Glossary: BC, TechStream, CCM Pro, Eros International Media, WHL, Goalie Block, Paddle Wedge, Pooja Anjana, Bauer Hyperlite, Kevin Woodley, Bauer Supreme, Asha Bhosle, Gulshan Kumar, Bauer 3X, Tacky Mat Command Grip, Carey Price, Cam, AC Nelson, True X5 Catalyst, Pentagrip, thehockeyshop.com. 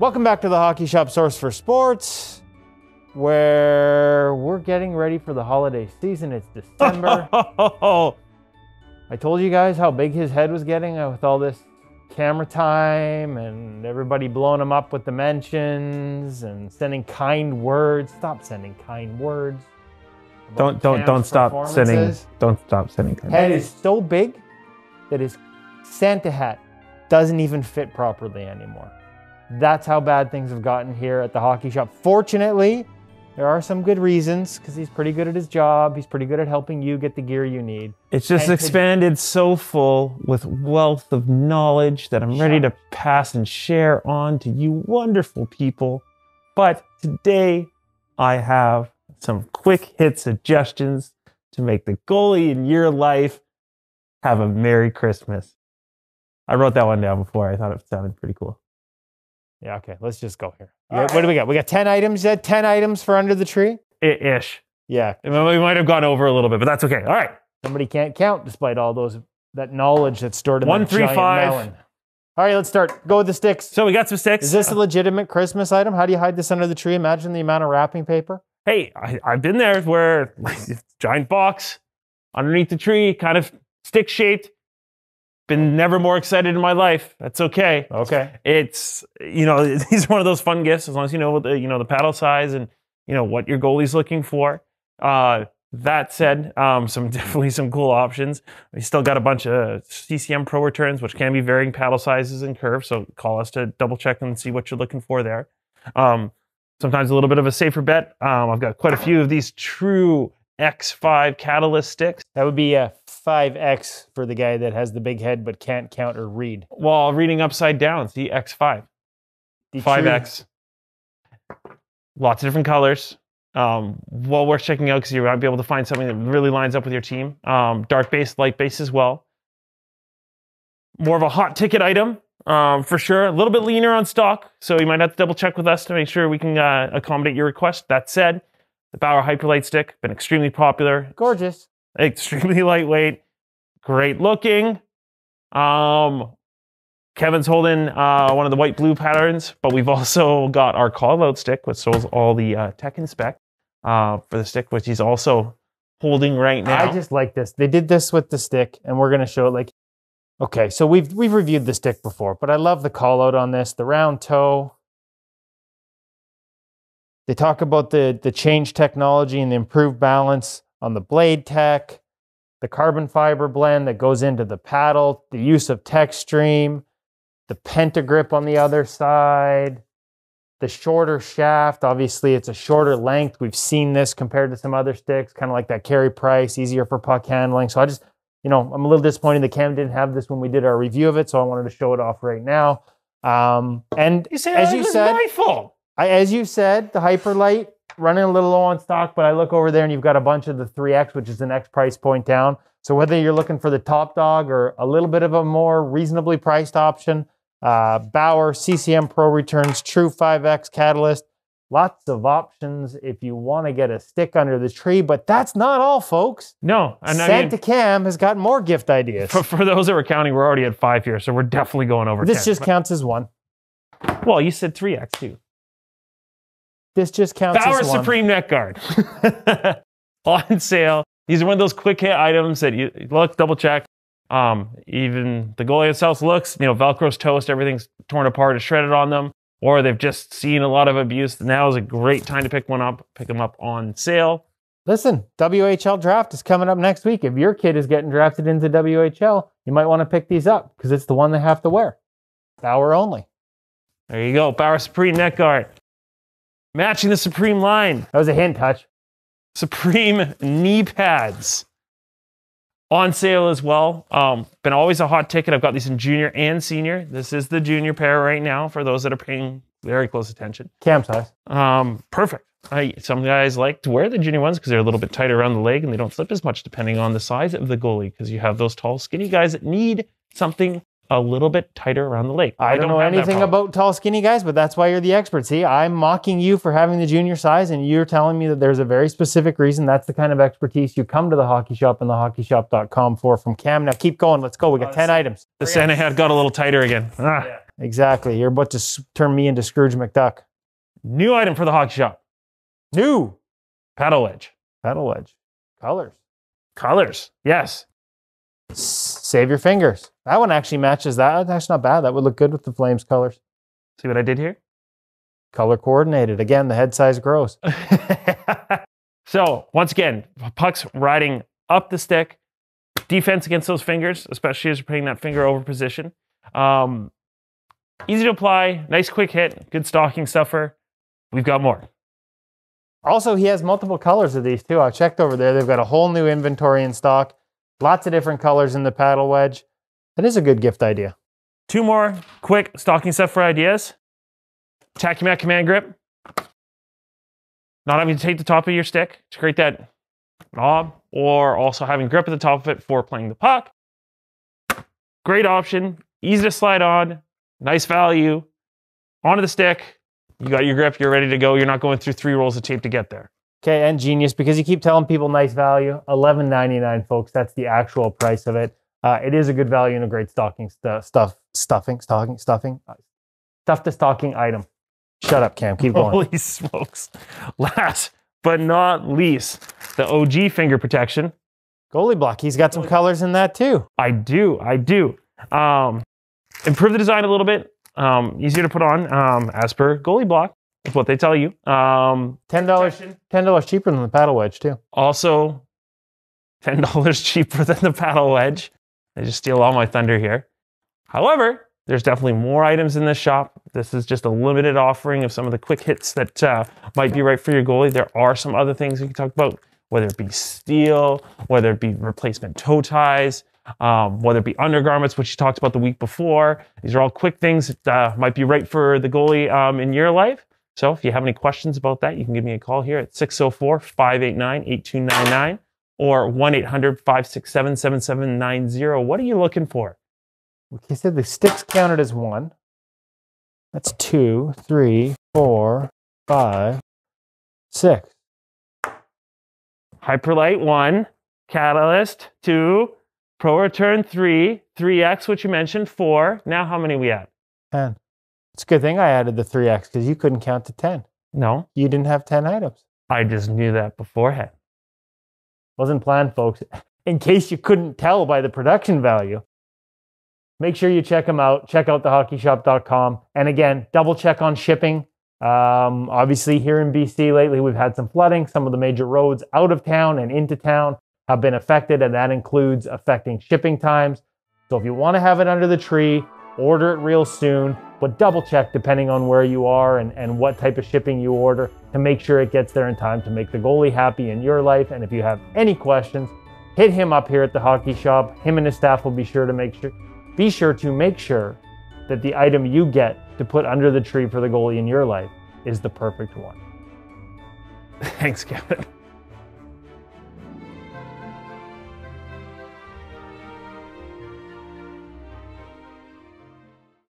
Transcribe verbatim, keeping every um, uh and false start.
Welcome back to the Hockey Shop, source for sports, where we're getting ready for the holiday season. It's December. I told you guys how big his head was getting with all this camera time and everybody blowing him up with the mentions and sending kind words. Stop sending kind words. Don't don't don't stop sending. Don't stop sending kind words. Head is so big that his Santa hat doesn't even fit properly anymore. That's how bad things have gotten here at the Hockey Shop. Fortunately, there are some good reasons, because he's pretty good at his job. He's pretty good at helping you get the gear you need. It's just and expanded so full with wealth of knowledge that I'm ready to pass and share on to you wonderful people. But today I have some quick hit suggestions to make the goalie in your life have a Merry Christmas. I wrote that one down before. I thought it sounded pretty cool. Yeah, okay, let's just go here. Right. What do we got? We got ten items, Zed? ten items for under the tree? Ish. Yeah. We might have gone over a little bit, but that's okay. All right. Somebody can't count despite all those, that knowledge that's stored in One, that three, giant five. Melon. All right, let's start. Go with the sticks. So we got some sticks. Is this a legitimate Christmas item? How do you hide this under the tree? Imagine the amount of wrapping paper. Hey, I, I've been there where it's a giant box underneath the tree, kind of stick shaped. Been never more excited in my life. That's okay. Okay. It's, you know, these are one of those fun gifts, as long as you know what the, you know, the paddle size and, you know, what your goalie's looking for. Uh, that said, um, some definitely some cool options. We still got a bunch of C C M Pro returns, which can be varying paddle sizes and curves. So call us to double check and see what you're looking for there. Um, sometimes a little bit of a safer bet. Um, I've got quite a few of these True X five Catalyst sticks. That would be a five X for the guy that has the big head but can't count or read. Well, reading upside down, see X five. The five X. True. Lots of different colors. Um, well worth checking out because you might be able to find something that really lines up with your team. Um, dark base, light base as well. More of a hot ticket item um, for sure. A little bit leaner on stock, so you might have to double check with us to make sure we can uh, accommodate your request. That said, the Bauer Hyperlite stick, been extremely popular. Gorgeous. Extremely lightweight. Great looking. Um, Kevin's holding uh, one of the white-blue patterns, but we've also got our call-out stick, which sells all the uh, tech and spec uh, for the stick, which he's also holding right now. I just like this. They did this with the stick, and we're going to show it like... Okay, so we've, we've reviewed the stick before, but I love the call-out on this. The round toe... They talk about the, the change technology and the improved balance on the blade tech, the carbon fiber blend that goes into the paddle, the use of TechStream, the pentagrip on the other side, the shorter shaft. Obviously, it's a shorter length. We've seen this compared to some other sticks, kind of like that Carey Price, easier for puck handling. So I just, you know, I'm a little disappointed that Cam didn't have this when we did our review of it, so I wanted to show it off right now. Um, and you said, as you said... I, as you said, the Hyperlite, running a little low on stock, but I look over there and you've got a bunch of the three X, which is the next price point down. So whether you're looking for the top dog or a little bit of a more reasonably priced option, uh, Bauer, C C M Pro returns, True five X Catalyst, lots of options if you want to get a stick under the tree, but that's not all, folks. No. And Santa I mean, Cam has got more gift ideas. For, for those that were counting, we're already at five here, so we're definitely going over This ten, just but... counts as one. Well, you said three X too. This just counts Bauer as one. Supreme Neck Guard. On sale. These are one of those quick hit items that you look, double check. Um, even the goalie itself looks, you know, Velcro's toast, everything's torn apart and shredded on them, or they've just seen a lot of abuse. Now is a great time to pick one up, pick them up on sale. Listen, W H L draft is coming up next week. If your kid is getting drafted into W H L, you might want to pick these up because it's the one they have to wear. Bauer only. There you go, Bauer Supreme Neck Guard. Matching the Supreme line. That was a hand touch. Supreme knee pads. On sale as well. Um, been always a hot ticket. I've got these in junior and senior. This is the junior pair right now for those that are paying very close attention. Cam size. Um, perfect. I, some guys like to wear the junior ones because they're a little bit tighter around the leg and they don't slip as much depending on the size of the goalie, because you have those tall, skinny guys that need something a little bit tighter around the leg. I don't, don't know anything about tall, skinny guys, but that's why you're the expert. See, I'm mocking you for having the junior size, and you're telling me that there's a very specific reason. That's the kind of expertise you come to the Hockey Shop and the hockey shop dot com for from Cam. Now keep going. Let's go. We got ten items. The Santa hat got a little tighter again. Ah. Yeah. Exactly. You're about to turn me into Scrooge McDuck. New item for the Hockey Shop. New paddle wedge. Paddle wedge. Colors. Colors. Yes. Save your fingers. That one actually matches that. That's not bad. That would look good with the Flames colors. See what I did here? Color coordinated. Again, the head size grows. So once again, pucks riding up the stick. Defense against those fingers, especially as you're putting that finger over position. Um, easy to apply. Nice quick hit. Good stocking stuffer. We've got more. Also, he has multiple colors of these too. I checked over there. They've got a whole new inventory in stock. Lots of different colors in the paddle wedge. That is a good gift idea. Two more quick stocking stuffer ideas. Tacky Mat Command Grip. Not having to take the top of your stick to create that knob, or also having grip at the top of it for playing the puck. Great option. Easy to slide on. Nice value. Onto the stick. You got your grip. You're ready to go. You're not going through three rolls of tape to get there. Okay, and genius, because you keep telling people nice value. eleven ninety-nine, folks. That's the actual price of it. Uh, it is a good value and a great stocking stu stuff. Stuffing, stocking, stuffing. Stuff to stocking item. Shut up, Cam. Keep going. Holy smokes. Last but not least, the O G finger protection. Goalie block. He's got some colors in that too. I do. I do. Um, improve the design a little bit. Um, easier to put on um, as per goalie block. That's what they tell you. Um, ten dollars, ten dollars cheaper than the paddle wedge too. Also, ten dollars cheaper than the paddle wedge. They just steal all my thunder here. However, there's definitely more items in this shop. This is just a limited offering of some of the quick hits that uh, might be right for your goalie. There are some other things we can talk about, whether it be steel, whether it be replacement toe ties, um, whether it be undergarments, which you talked about the week before. These are all quick things that uh, might be right for the goalie um, in your life. So if you have any questions about that, you can give me a call here at six oh four, five eight nine, eight two nine nine or one eight hundred, five six seven, seven seven nine zero. What are you looking for? He said the sticks counted as one. That's two, three, four, five, six. Hyperlite one, Catalyst two, Pro Return three, three X, which you mentioned, four. Now how many we at? ten. It's a good thing I added the three X because you couldn't count to ten. No. You didn't have ten items. I just knew that beforehand. Wasn't planned, folks. In case you couldn't tell by the production value. Make sure you check them out. Check out the hockey shop dot com. And again, double check on shipping. Um, obviously, here in B C lately, we've had some flooding. Some of the major roads out of town and into town have been affected, and that includes affecting shipping times. So if you want to have it under the tree, order it real soon, but double check depending on where you are and, and what type of shipping you order to make sure it gets there in time to make the goalie happy in your life. And if you have any questions, hit him up here at the Hockey Shop. Him and his staff will be sure to make sure... Be sure to make sure that the item you get to put under the tree for the goalie in your life is the perfect one. Thanks, Kevin.